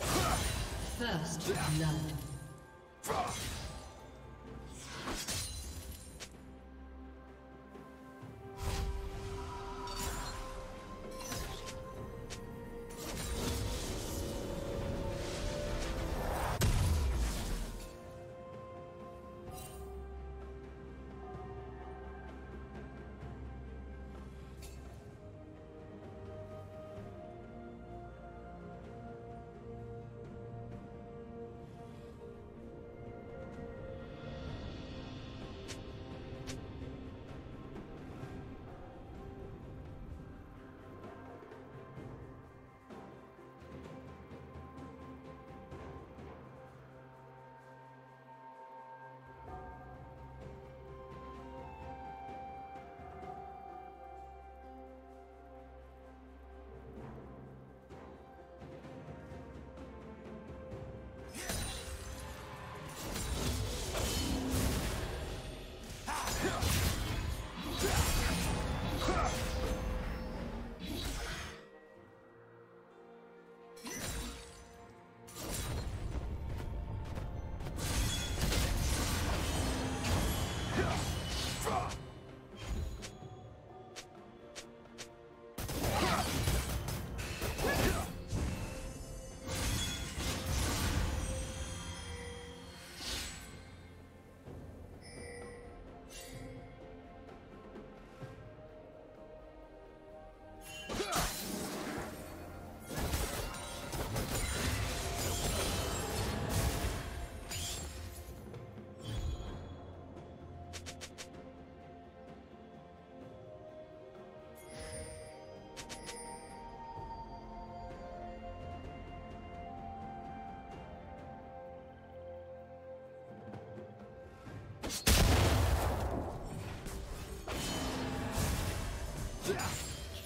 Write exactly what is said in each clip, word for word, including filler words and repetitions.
First blood.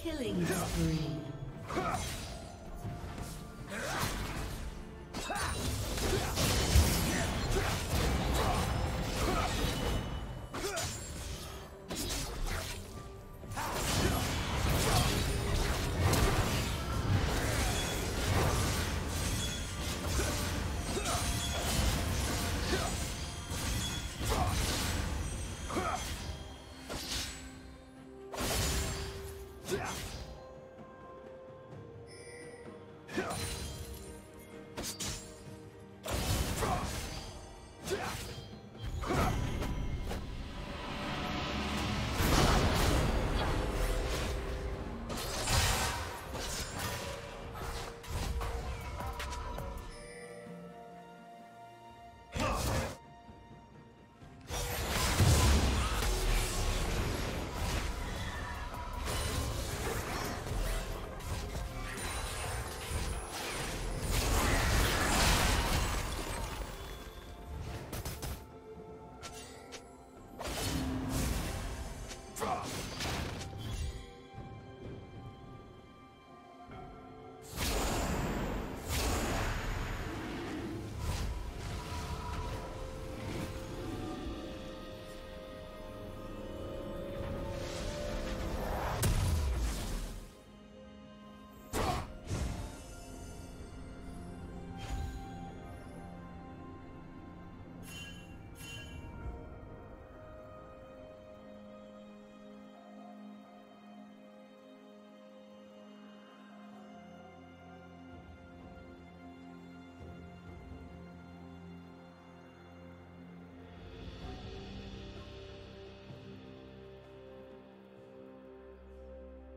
Killing spree.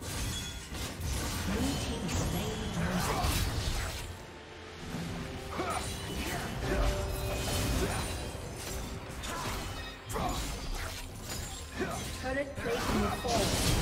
Blue team slain. Turret plate will fall.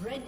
Red